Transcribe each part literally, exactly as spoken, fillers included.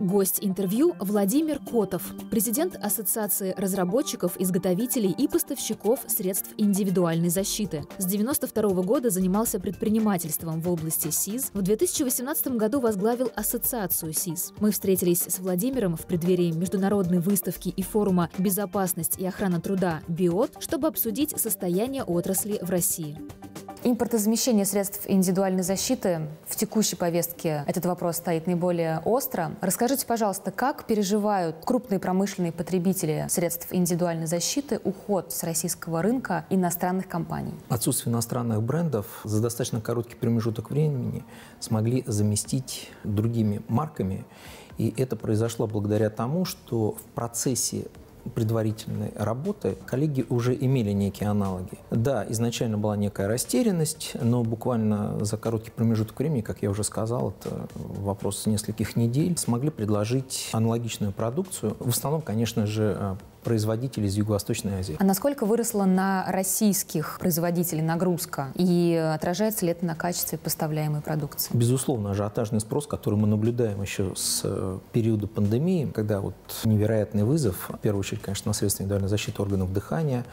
Гость интервью – Владимир Котов, президент Ассоциации разработчиков, изготовителей и поставщиков средств индивидуальной защиты. С девяносто второго года занимался предпринимательством в области СИЗ. В две тысячи восемнадцатом году возглавил Ассоциацию СИЗ. Мы встретились с Владимиром в преддверии международной выставки и форума «Безопасность и охрана труда» БИОТ, чтобы обсудить состояние отрасли в России. Импортозамещение средств индивидуальной защиты в текущей повестке этот вопрос стоит наиболее остро. Расскажите, пожалуйста, как переживают крупные промышленные потребители средств индивидуальной защиты уход с российского рынка иностранных компаний? Отсутствие иностранных брендов за достаточно короткий промежуток времени смогли заместить другими марками. И это произошло благодаря тому, что в процессе предварительной работы коллеги уже имели некие аналоги. Да, изначально была некая растерянность, но буквально за короткий промежуток времени, как я уже сказал, это вопрос нескольких недель, смогли предложить аналогичную продукцию. В основном, конечно же, производителей из Юго-Восточной Азии. А насколько выросла на российских производителей нагрузка? И отражается ли это на качестве поставляемой продукции? Безусловно, ажиотажный спрос, который мы наблюдаем еще с периода пандемии, когда вот невероятный вызов, в первую очередь, конечно, на средства индивидуальной защиты органов дыхания,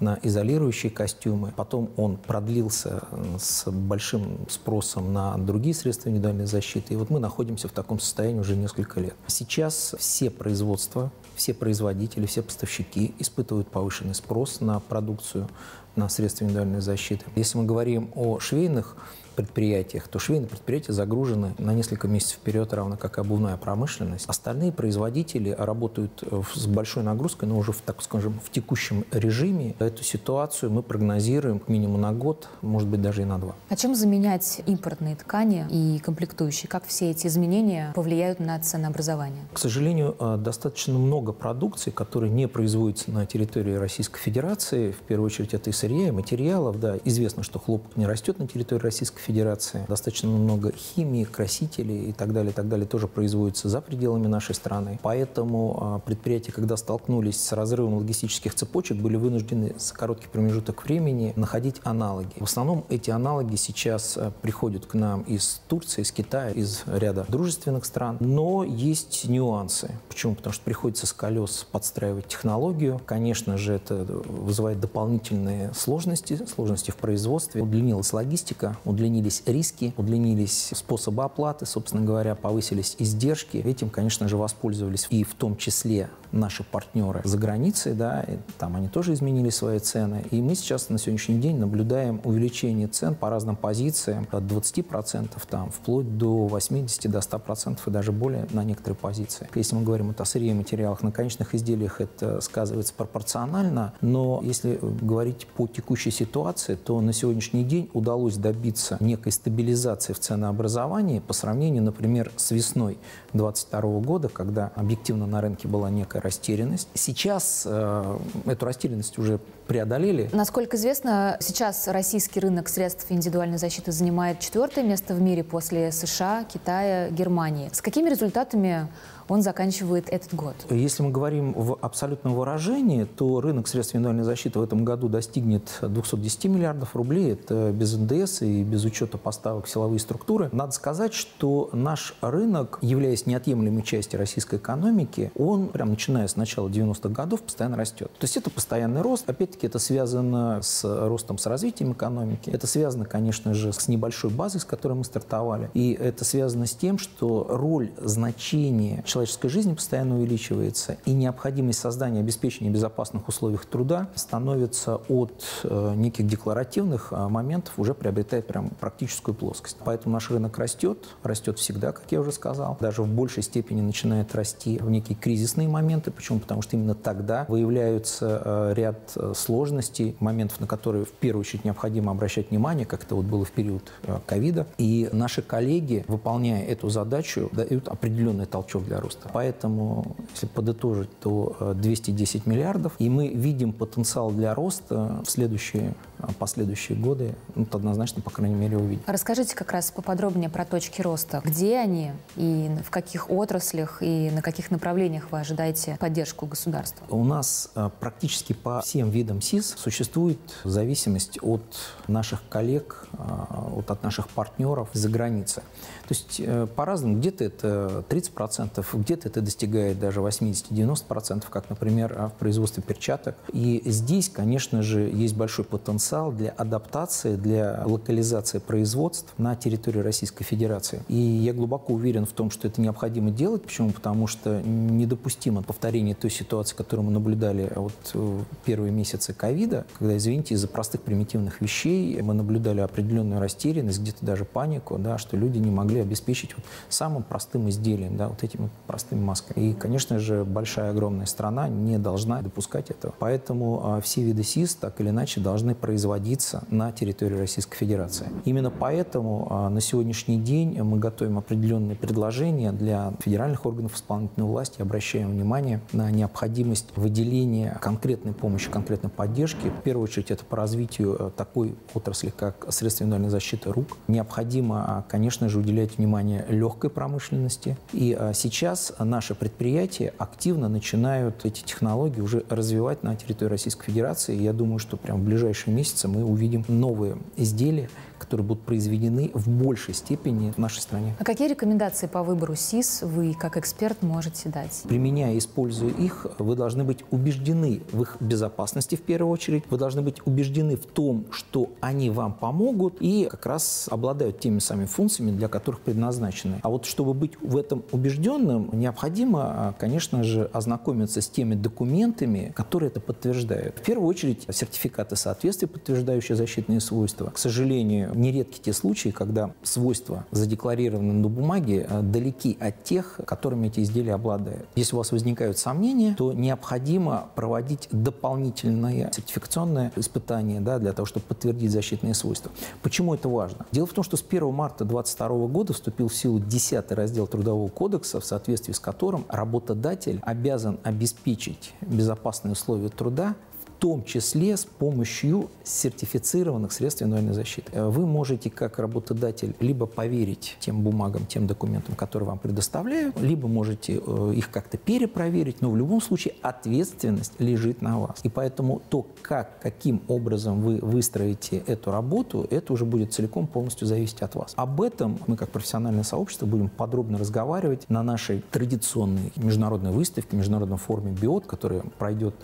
на изолирующие костюмы. Потом он продлился с большим спросом на другие средства индивидуальной защиты. И вот мы находимся в таком состоянии уже несколько лет. Сейчас все производства, все производители, все поставщики испытывают повышенный спрос на продукцию, на средства индивидуальной защиты. Если мы говорим о швейных предприятиях, то швейные предприятия загружены на несколько месяцев вперед, равно как и обувная промышленность. Остальные производители работают с большой нагрузкой, но уже в, так скажем, в текущем режиме. Эту ситуацию мы прогнозируем минимум на год, может быть, даже и на два. А чем заменять импортные ткани и комплектующие? Как все эти изменения повлияют на ценообразование? К сожалению, достаточно много продукции, которые не производятся на территории Российской Федерации. В первую очередь, это и сырья, и материалов. Да, известно, что хлопок не растет на территории Российской Федерации. Достаточно много химии, красителей и так далее, так далее тоже производится за пределами нашей страны. Поэтому предприятия, когда столкнулись с разрывом логистических цепочек, были вынуждены за короткий промежуток времени находить аналоги. В основном эти аналоги сейчас приходят к нам из Турции, из Китая, из ряда дружественных стран. Но есть нюансы. Почему? Потому что приходится с колес подстраивать технологию. Конечно же, это вызывает дополнительные сложности, сложности в производстве. Удлинилась логистика, удлинилась Удлинились риски, удлинились способы оплаты, собственно говоря, повысились издержки. Этим, конечно же, воспользовались и в том числе наши партнеры за границей, да, там они тоже изменили свои цены. И мы сейчас на сегодняшний день наблюдаем увеличение цен по разным позициям от двадцати процентов там, вплоть до восьмидесяти процентов, до ста процентов и даже более на некоторые позиции. Если мы говорим о сырье, материалах, на конечных изделиях это сказывается пропорционально, но если говорить по текущей ситуации, то на сегодняшний день удалось добиться некой стабилизации в ценообразовании по сравнению, например, с весной две тысячи двадцать второго года, когда объективно на рынке была некая растерянность. Сейчас э, эту растерянность уже преодолели. Насколько известно, сейчас российский рынок средств индивидуальной защиты занимает четвертое место в мире после США, Китая, Германии. С какими результатами он заканчивает этот год? Если мы говорим в абсолютном выражении, то рынок средств индивидуальной защиты в этом году достигнет двухсот десяти миллиардов рублей. Это без эн дэ эс и без учета поставок в силовые структуры. Надо сказать, что наш рынок, являясь неотъемлемой частью российской экономики, он, прям начиная с начала девяностых годов, постоянно растет. То есть это постоянный рост. Опять-таки это связано с ростом, с развитием экономики. Это связано, конечно же, с небольшой базой, с которой мы стартовали. И это связано с тем, что роль, значение человеческой жизни постоянно увеличивается, и необходимость создания обеспечения безопасных условий труда становится от э, неких декларативных э, моментов, уже приобретает прям практическую плоскость. Поэтому наш рынок растет, растет всегда, как я уже сказал, даже в большей степени начинает расти в некие кризисные моменты. Почему? Потому что именно тогда выявляются э, ряд э, сложностей, моментов, на которые в первую очередь необходимо обращать внимание, как это вот было в период ковида. Э, и наши коллеги, выполняя эту задачу, дают определенный толчок для роста. Поэтому, если подытожить, то двести десять миллиардов, и мы видим потенциал для роста в следующие последующие годы, ну, однозначно, по крайней мере, увидим. Расскажите как раз поподробнее про точки роста. Где они и в каких отраслях и на каких направлениях вы ожидаете поддержку государства? У нас практически по всем видам СИС существует зависимость от наших коллег, вот от наших партнеров за границей. То есть по-разному. Где-то это тридцать процентов, где-то это достигает даже восьмидесяти-девяноста процентов, как, например, в производстве перчаток. И здесь, конечно же, есть большой потенциал для адаптации, для локализации производств на территории Российской Федерации. И я глубоко уверен в том, что это необходимо делать. Почему? Потому что недопустимо повторение той ситуации, которую мы наблюдали вот первые месяцы ковида, когда, извините, из-за простых примитивных вещей мы наблюдали определенную растерянность, где-то даже панику, да, что люди не могли обеспечить вот самым простым изделием, да, вот этими простыми масками. И, конечно же, большая, огромная страна не должна допускать этого. Поэтому все виды СИС так или иначе должны производиться на территории Российской Федерации. Именно поэтому на сегодняшний день мы готовим определенные предложения для федеральных органов исполнительной власти, обращаем внимание на необходимость выделения конкретной помощи, конкретной поддержки. В первую очередь это по развитию такой отрасли, как средства индивидуальной защиты рук. Необходимо, конечно же, уделять внимание легкой промышленности. И сейчас наши предприятия активно начинают эти технологии уже развивать на территории Российской Федерации. Я думаю, что прямо в ближайшие месяцы мы увидим новые изделия, которые будут произведены в большей степени в нашей стране. А какие рекомендации по выбору СИС вы, как эксперт, можете дать? Применяя и используя их, вы должны быть убеждены в их безопасности в первую очередь. Вы должны быть убеждены в том, что они вам помогут и как раз обладают теми самыми функциями, для которых предназначены. А вот чтобы быть в этом убежденным, необходимо, конечно же, ознакомиться с теми документами, которые это подтверждают. В первую очередь, сертификаты соответствия, подтверждающие защитные свойства. К сожалению, нередки те случаи, когда свойства, задекларированные на бумаге, далеки от тех, которыми эти изделия обладают. Если у вас возникают сомнения, то необходимо проводить дополнительные сертификационные испытания, да, для того, чтобы подтвердить защитные свойства. Почему это важно? Дело в том, что с первого марта две тысячи двадцать второго года вступил в силу десятый раздел Трудового кодекса, в соответствии с которым работодатель обязан обеспечить безопасные условия труда, в том числе с помощью сертифицированных средств индивидуальной защиты. Вы можете, как работодатель, либо поверить тем бумагам, тем документам, которые вам предоставляют, либо можете их как-то перепроверить, но в любом случае ответственность лежит на вас. И поэтому то, как, каким образом вы выстроите эту работу, это уже будет целиком полностью зависеть от вас. Об этом мы, как профессиональное сообщество, будем подробно разговаривать на нашей традиционной международной выставке, международном форуме БИОТ, который пройдет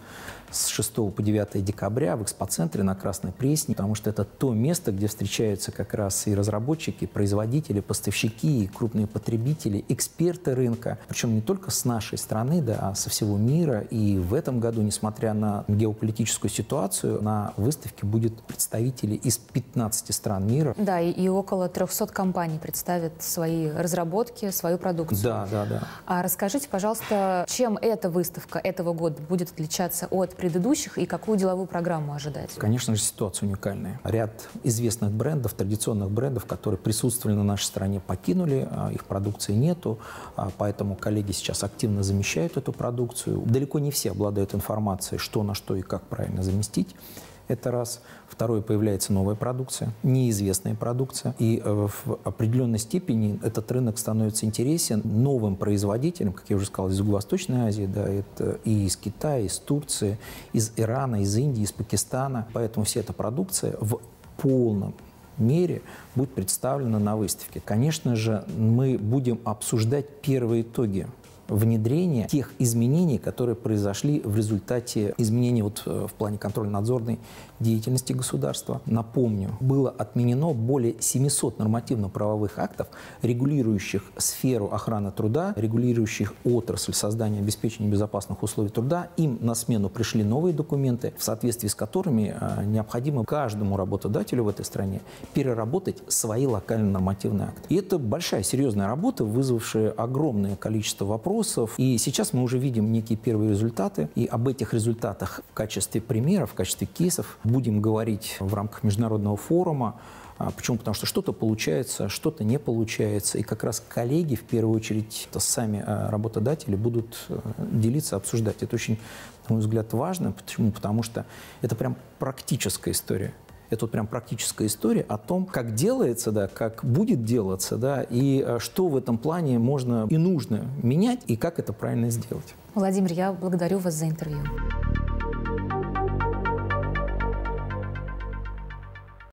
с шестого по девятое декабря в экспоцентре на Красной Пресне, потому что это то место, где встречаются как раз и разработчики, и производители, поставщики, и крупные потребители, эксперты рынка, причем не только с нашей страны, да, а со всего мира. И в этом году, несмотря на геополитическую ситуацию, на выставке будет представители из пятнадцати стран мира. Да, и, и около трёхсот компаний представят свои разработки, свою продукцию. Да, да, да. А расскажите, пожалуйста, чем эта выставка этого года будет отличаться от предыдущих и какую деловую программу ожидать? Конечно же, ситуация уникальная. Ряд известных брендов, традиционных брендов, которые присутствовали на нашей стране, покинули, их продукции нету, поэтому коллеги сейчас активно замещают эту продукцию. Далеко не все обладают информацией, что на что и как правильно заместить. Это раз. Второе, появляется новая продукция, неизвестная продукция. И в определенной степени этот рынок становится интересен новым производителям, как я уже сказал, из Юго-Восточной Азии, да, это и из Китая, из Турции, из Ирана, из Индии, из Пакистана. Поэтому вся эта продукция в полном мере будет представлена на выставке. Конечно же, мы будем обсуждать первые итоги внедрение тех изменений, которые произошли в результате изменений вот в плане контрольно-надзорной деятельности государства. Напомню, было отменено более семисот нормативно-правовых актов, регулирующих сферу охраны труда, регулирующих отрасль создания и обеспечения безопасных условий труда. Им на смену пришли новые документы, в соответствии с которыми необходимо каждому работодателю в этой стране переработать свои локальные нормативные акты. И это большая, серьезная работа, вызвавшая огромное количество вопросов. И сейчас мы уже видим некие первые результаты. И об этих результатах в качестве примеров, в качестве кейсов будем говорить в рамках международного форума. Почему? Потому что что-то получается, что-то не получается. И как раз коллеги, в первую очередь, то сами работодатели будут делиться, обсуждать. Это очень, на мой взгляд, важно. Почему? Потому что это прям практическая история. Это вот прям практическая история о том, как делается, да, как будет делаться, да, и что в этом плане можно и нужно менять, и как это правильно сделать. Владимир, я благодарю вас за интервью.